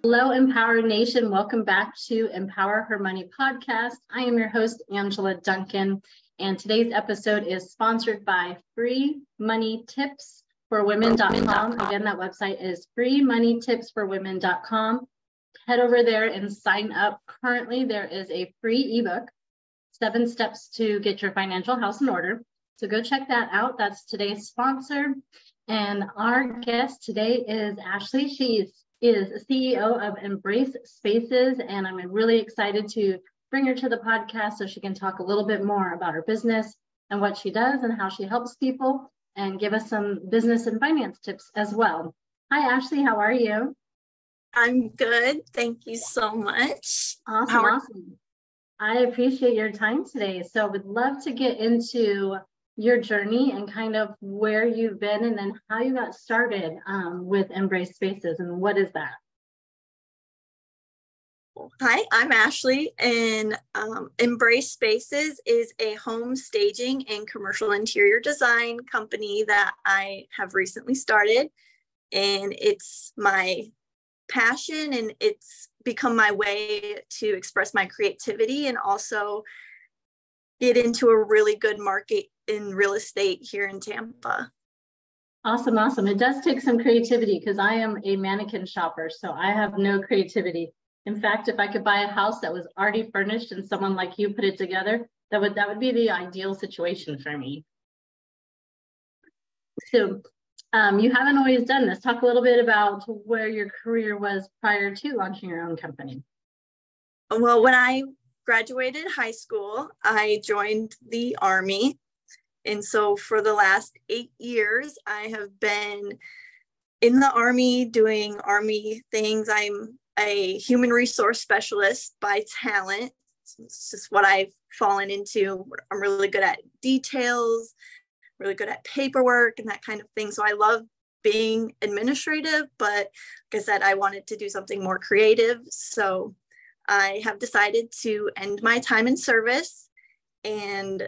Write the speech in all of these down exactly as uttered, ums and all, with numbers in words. Hello, Empower Nation. Welcome back to Empower Her Money Podcast. I am your host, Angela Duncan, and today's episode is sponsored by free money tips for women dot com. Again, that website is free money tips for women dot com. Head over there and sign up. Currently, there is a free ebook, Seven Steps to Get Your Financial House in Order. So go check that out. That's today's sponsor. And our guest today is Ashley. She's is C E O of Embrace Spaces, and I'm really excited to bring her to the podcast so she can talk a little bit more about her business and what she does and how she helps people, and give us some business and finance tips as well. Hi, Ashley. How are you? I'm good. Thank you so much. Awesome. How are- awesome. I appreciate your time today. So I would love to get into your journey and kind of where you've been and then how you got started um, with Embrace Spaces, and what is that? Hi, I'm Ashley, and um, Embrace Spaces is a home staging and commercial interior design company that I have recently started, and it's my passion, and it's become my way to express my creativity and also get into a really good market in real estate here in Tampa. Awesome, awesome. It does take some creativity because I am a mannequin shopper, so I have no creativity. In fact, if I could buy a house that was already furnished and someone like you put it together, that would that would be the ideal situation for me. So um, you haven't always done this. Talk a little bit about where your career was prior to launching your own company. Well, when I graduated high school, I joined the Army. And so for the last eight years, I have been in the Army doing Army things. I'm a human resource specialist by talent. It's just what I've fallen into. I'm really good at details, really good at paperwork and that kind of thing. So I love being administrative, but like I said, I wanted to do something more creative. So I have decided to end my time in service, and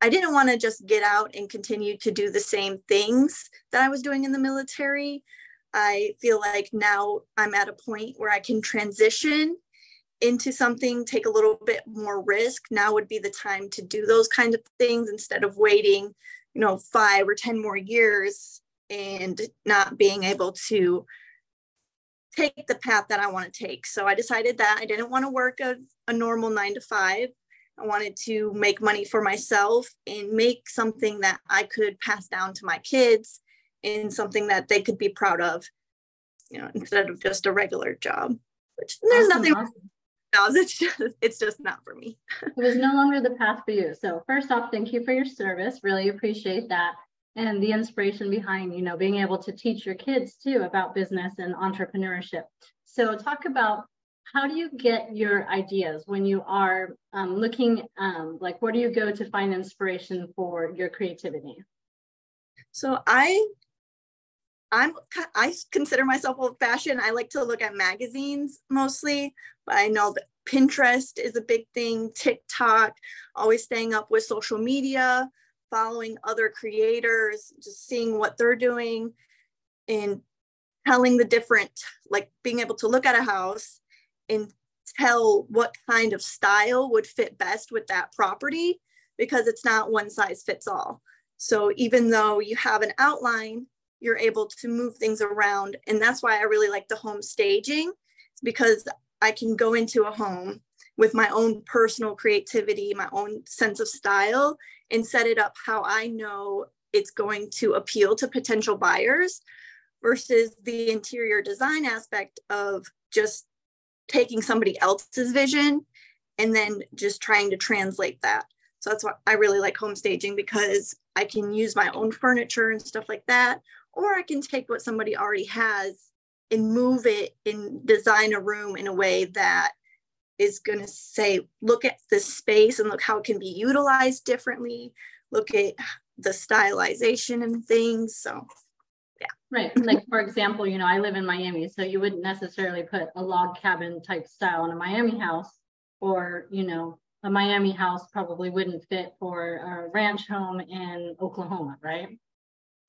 I didn't want to just get out and continue to do the same things that I was doing in the military. I feel like now I'm at a point where I can transition into something, take a little bit more risk. Now would be the time to do those kinds of things instead of waiting, you know, five or ten more years and not being able to take the path that I want to take. So I decided that I didn't want to work a, a normal nine to five. I wanted to make money for myself and make something that I could pass down to my kids and something that they could be proud of, you know, instead of just a regular job, which there's awesome, nothing awesome. Else. It's just, it's just not for me. It was no longer the path for you. So first off, thank you for your service. Really appreciate that. And the inspiration behind, you know, being able to teach your kids too about business and entrepreneurship. So talk about, how do you get your ideas when you are um, looking, um, like where do you go to find inspiration for your creativity? So I I'm, I consider myself old-fashioned. I like to look at magazines mostly, but I know that Pinterest is a big thing, TikTok, always staying up with social media, following other creators, just seeing what they're doing and telling the different, like being able to look at a house and tell what kind of style would fit best with that property, because it's not one size fits all. So even though you have an outline, you're able to move things around. And that's why I really like the home staging, because I can go into a home with my own personal creativity, my own sense of style, and set it up how I know it's going to appeal to potential buyers, versus the interior design aspect of just taking somebody else's vision and then just trying to translate that. So that's why I really like home staging, because I can use my own furniture and stuff like that, or I can take what somebody already has and move it and design a room in a way that is going to say, look at this space and look how it can be utilized differently. Look at the stylization and things. So yeah. Right. Like, for example, you know, I live in Miami, so you wouldn't necessarily put a log cabin type style in a Miami house, or, you know, a Miami house probably wouldn't fit for a ranch home in Oklahoma, right?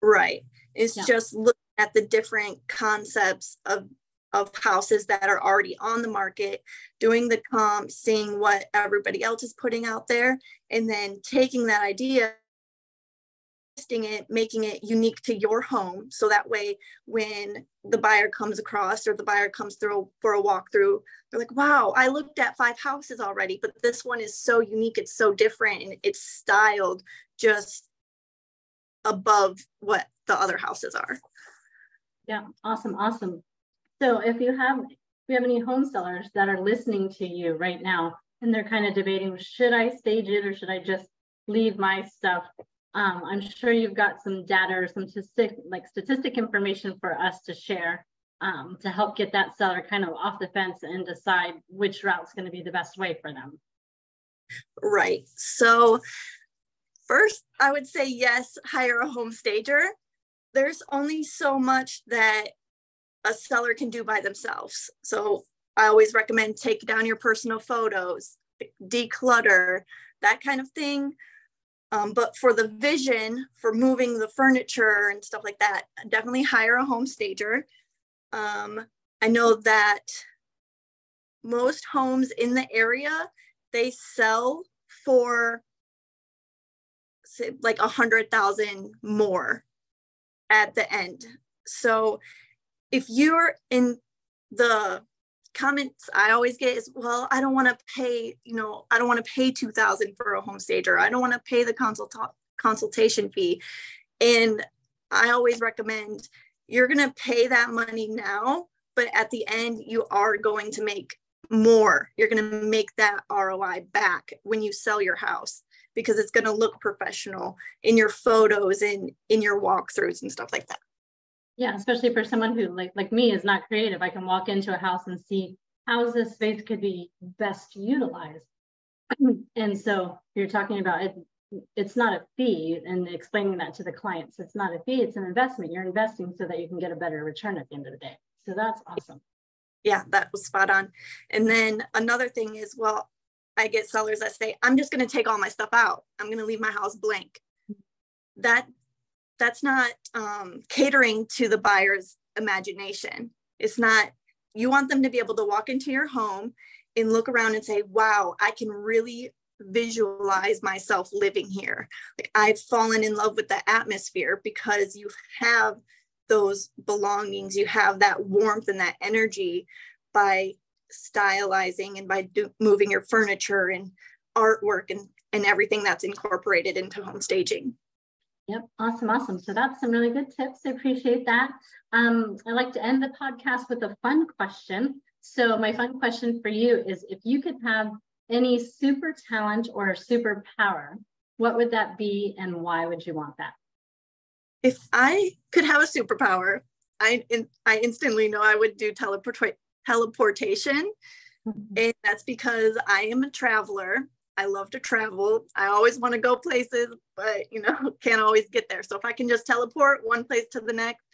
Right. It's yeah. just looking at the different concepts of, of houses that are already on the market, doing the comp, seeing what everybody else is putting out there, and then taking that idea, testing it, making it unique to your home. So that way, when the buyer comes across or the buyer comes through for a walkthrough, they're like, wow, I looked at five houses already, but this one is so unique. It's so different. And it's styled just above what the other houses are. Yeah. Awesome. Awesome. So if you have, if you have any home sellers that are listening to you right now, and they're kind of debating, should I stage it or should I just leave my stuff? Um, I'm sure you've got some data or some statistic, like statistic information for us to share um, to help get that seller kind of off the fence and decide which route's going to be the best way for them. Right. So first, I would say, yes, hire a home stager. There's only so much that a seller can do by themselves. So I always recommend take down your personal photos, declutter, that kind of thing. Um, but for the vision, for moving the furniture and stuff like that, definitely hire a home stager. Um, I know that most homes in the area, they sell for say, like one hundred thousand dollars more at the end. So if you're in the comments I always get is, well, I don't want to pay, you know, I don't want to pay two thousand dollars for a home stager. I don't want to pay the consult consultation fee. And I always recommend you're going to pay that money now, but at the end, you are going to make more. You're going to make that R O I back when you sell your house, because it's going to look professional in your photos and in your walkthroughs and stuff like that. Yeah, especially for someone who like like me is not creative. I can walk into a house and see how this space could be best utilized. And so you're talking about it, it's not a fee, and explaining that to the clients. It's not a fee, it's an investment. You're investing so that you can get a better return at the end of the day. So that's awesome. Yeah, that was spot on. And then another thing is, well, I get sellers that say, I'm just going to take all my stuff out. I'm going to leave my house blank. That That's not um, catering to the buyer's imagination. It's not, you want them to be able to walk into your home and look around and say, wow, I can really visualize myself living here. Like, I've fallen in love with the atmosphere, because you have those belongings, you have that warmth and that energy by stylizing and by do, moving your furniture and artwork and, and everything that's incorporated into home staging. Yep. Awesome. Awesome. So that's some really good tips. I appreciate that. Um, I like to end the podcast with a fun question. So my fun question for you is, if you could have any super talent or superpower, what would that be and why would you want that? If I could have a superpower, I, I instantly know I would do teleport- teleportation. Mm-hmm. And that's because I am a traveler. I love to travel. I always want to go places, but, you know, can't always get there. So if I can just teleport one place to the next,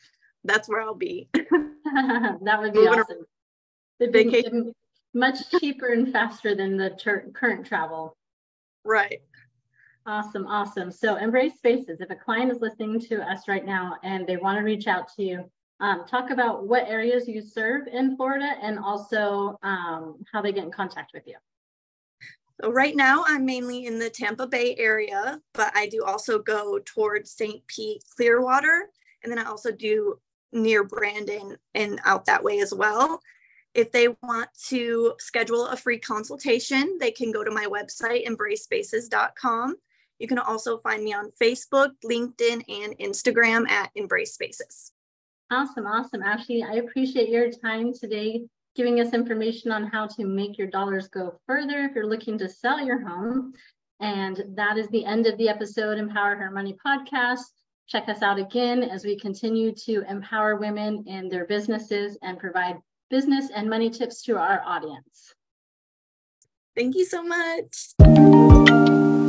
that's where I'll be. That would be Moving awesome. It'd be much cheaper and faster than the ter- current travel. Right. Awesome. Awesome. So Embrace Spaces. If a client is listening to us right now and they want to reach out to you, um, talk about what areas you serve in Florida and also um, how they get in contact with you. So right now, I'm mainly in the Tampa Bay area, but I do also go towards Saint Pete, Clearwater, and then I also do near Brandon and out that way as well. If they want to schedule a free consultation, they can go to my website, embrace spaces dot com. You can also find me on Facebook, LinkedIn, and Instagram at Embrace Spaces. Awesome, awesome. Ashley, I appreciate your time today, giving us information on how to make your dollars go further if you're looking to sell your home. And that is the end of the episode, Empower Her Money Podcast. Check us out again as we continue to empower women in their businesses and provide business and money tips to our audience. Thank you so much.